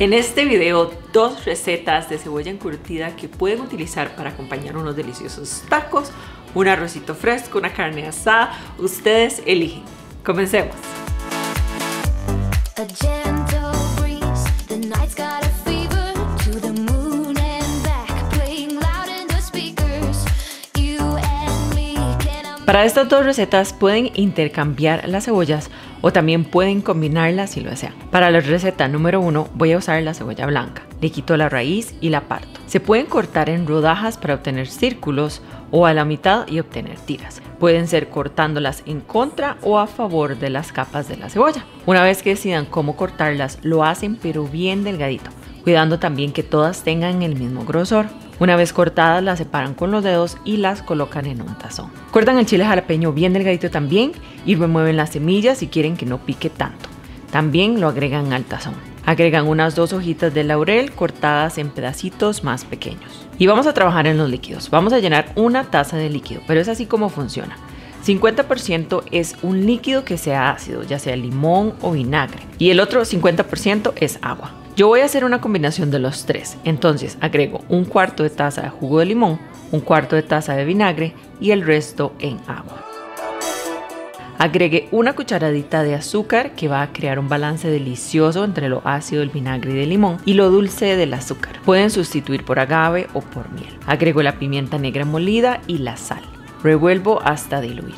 En este video, dos recetas de cebolla encurtida que pueden utilizar para acompañar unos deliciosos tacos, un arrocito fresco, una carne asada. Ustedes eligen. Comencemos. Para estas dos recetas pueden intercambiar las cebollas o también pueden combinarlas si lo desean. Para la receta número 1 voy a usar la cebolla blanca. Le quito la raíz y la parto. Se pueden cortar en rodajas para obtener círculos o a la mitad y obtener tiras. Pueden ser cortándolas en contra o a favor de las capas de la cebolla. Una vez que decidan cómo cortarlas, lo hacen pero bien delgadito, cuidando también que todas tengan el mismo grosor. Una vez cortadas, las separan con los dedos y las colocan en un tazón. Cortan el chile jalapeño bien delgadito también y remueven las semillas si quieren que no pique tanto. También lo agregan al tazón. Agregan unas 2 hojitas de laurel cortadas en pedacitos más pequeños. Y vamos a trabajar en los líquidos. Vamos a llenar una taza de líquido, pero es así como funciona. 50% es un líquido que sea ácido, ya sea limón o vinagre. Y el otro 50% es agua. Yo voy a hacer una combinación de los tres, entonces agrego 1/4 de taza de jugo de limón, 1/4 de taza de vinagre y el resto en agua. Agregué una cucharadita de azúcar que va a crear un balance delicioso entre lo ácido del vinagre y del limón y lo dulce del azúcar. Pueden sustituir por agave o por miel. Agrego la pimienta negra molida y la sal. Revuelvo hasta diluir.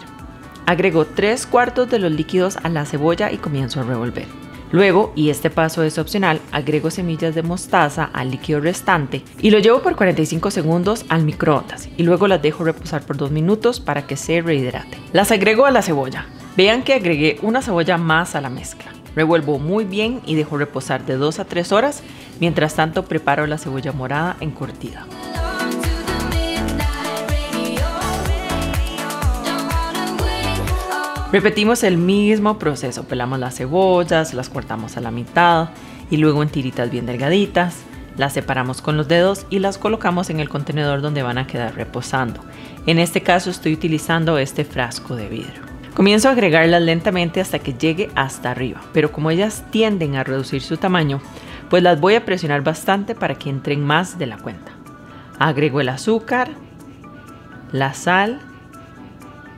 Agrego 3/4 de los líquidos a la cebolla y comienzo a revolver. Luego, y este paso es opcional, agrego semillas de mostaza al líquido restante y lo llevo por 45 segundos al microondas y luego las dejo reposar por 2 minutos para que se rehidrate. Las agrego a la cebolla. Vean que agregué una cebolla más a la mezcla. Revuelvo muy bien y dejo reposar de 2 a 3 horas. Mientras tanto, preparo la cebolla morada encurtida. Repetimos el mismo proceso, pelamos las cebollas, las cortamos a la mitad y luego en tiritas bien delgaditas, las separamos con los dedos y las colocamos en el contenedor donde van a quedar reposando. En este caso estoy utilizando este frasco de vidrio. Comienzo a agregarlas lentamente hasta que llegue hasta arriba, pero como ellas tienden a reducir su tamaño, pues las voy a presionar bastante para que entren más de la cuenta. Agrego el azúcar, la sal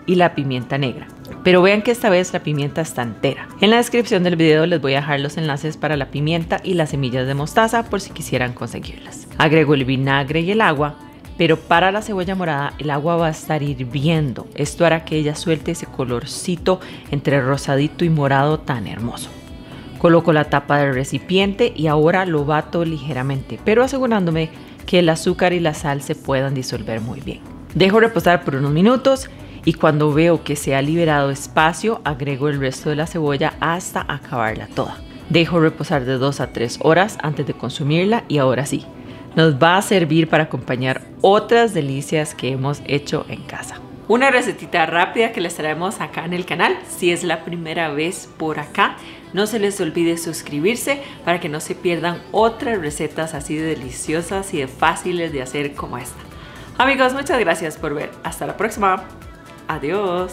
y la pimienta negra. Pero vean que esta vez la pimienta está entera. En la descripción del video les voy a dejar los enlaces para la pimienta y las semillas de mostaza por si quisieran conseguirlas. Agrego el vinagre y el agua, pero para la cebolla morada el agua va a estar hirviendo. Esto hará que ella suelte ese colorcito entre rosadito y morado tan hermoso. Coloco la tapa del recipiente y ahora lo bato ligeramente, pero asegurándome que el azúcar y la sal se puedan disolver muy bien. Dejo reposar por unos minutos. Y cuando veo que se ha liberado espacio, agrego el resto de la cebolla hasta acabarla toda. Dejo reposar de 2 a 3 horas antes de consumirla y ahora sí, nos va a servir para acompañar otras delicias que hemos hecho en casa. Una recetita rápida que les traemos acá en el canal. Si es la primera vez por acá, no se les olvide suscribirse para que no se pierdan otras recetas así de deliciosas y de fáciles de hacer como esta. Amigos, muchas gracias por ver. Hasta la próxima. Adiós.